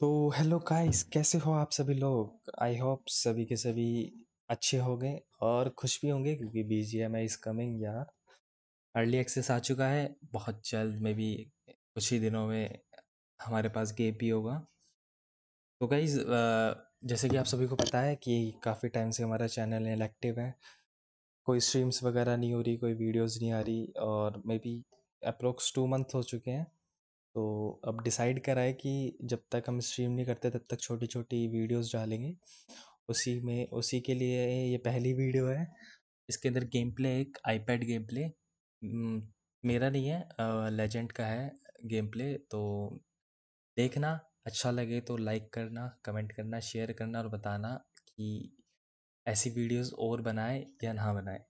तो hello guys, कैसे हो आप सभी लोग। आई होप सभी के सभी अच्छे होंगे और खुश भी होंगे क्योंकि BGMI इज़ कमिंग यार। अर्ली एक्सेस आ चुका है, बहुत जल्द में भी कुछ ही दिनों में हमारे पास गेम भी होगा। तो गाइस जैसे कि आप सभी को पता है कि काफ़ी टाइम से हमारा चैनल इनएक्टिव है, कोई स्ट्रीम्स वगैरह नहीं हो रही, कोई वीडियोज़ नहीं आ रही और मे बी अप्रोक्स 2 मंथ हो चुके हैं। तो अब डिसाइड करा है कि जब तक हम स्ट्रीम नहीं करते तब तक छोटी छोटी वीडियोस डालेंगे। उसी के लिए ये पहली वीडियो है। इसके अंदर गेम प्ले, एक आईपैड गेम प्ले, मेरा नहीं है, लेजेंड का है गेम प्ले। तो देखना, अच्छा लगे तो लाइक करना, कमेंट करना, शेयर करना और बताना कि ऐसी वीडियोस और बनाए या ना बनाए।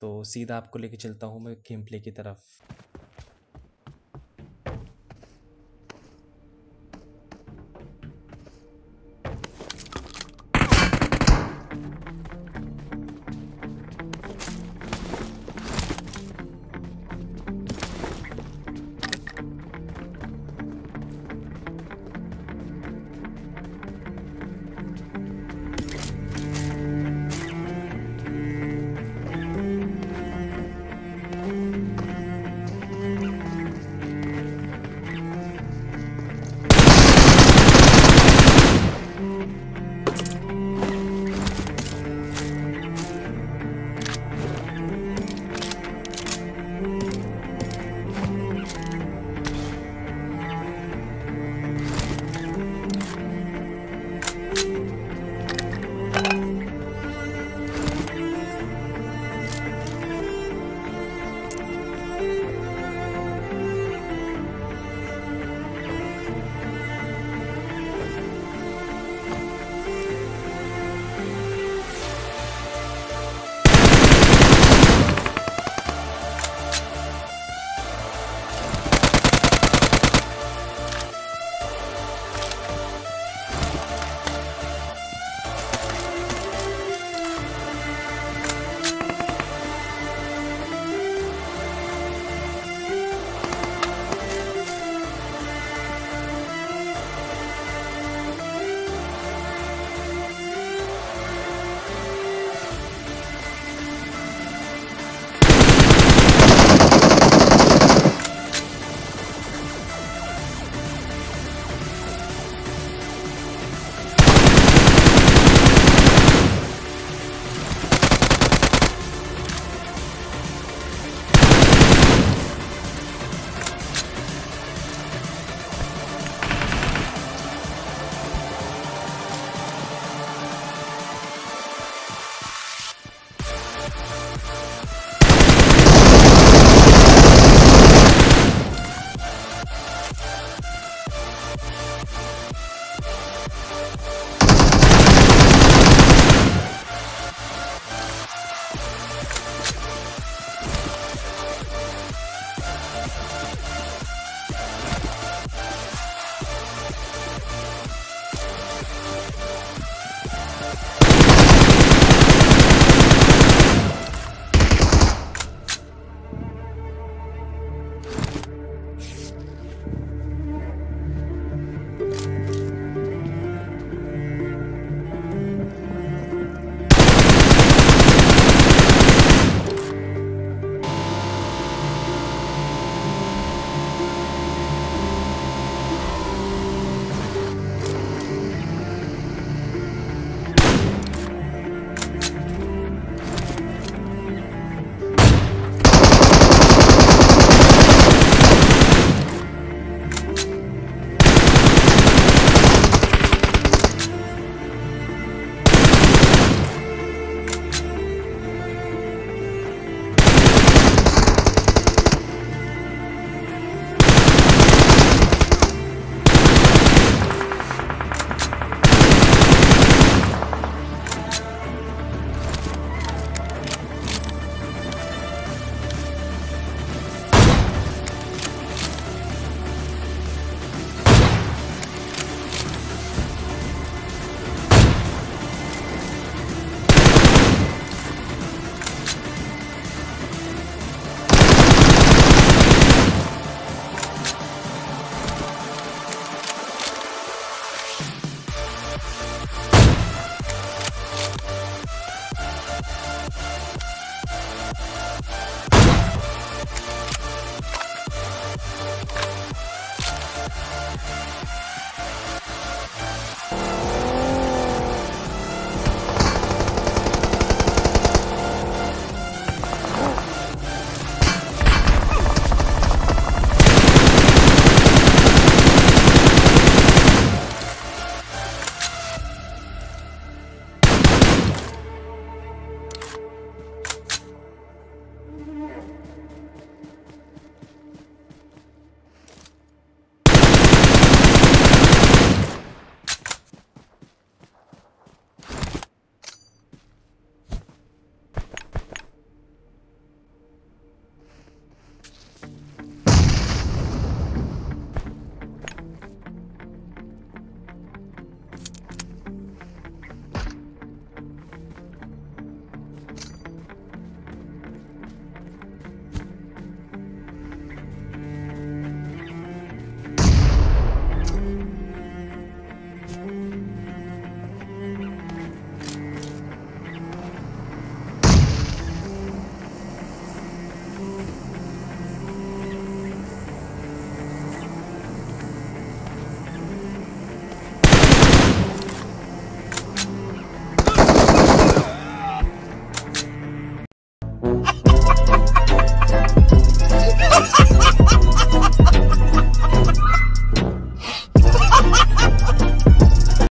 तो सीधा आपको लेके चलता हूँ मैं गेम प्ले की तरफ।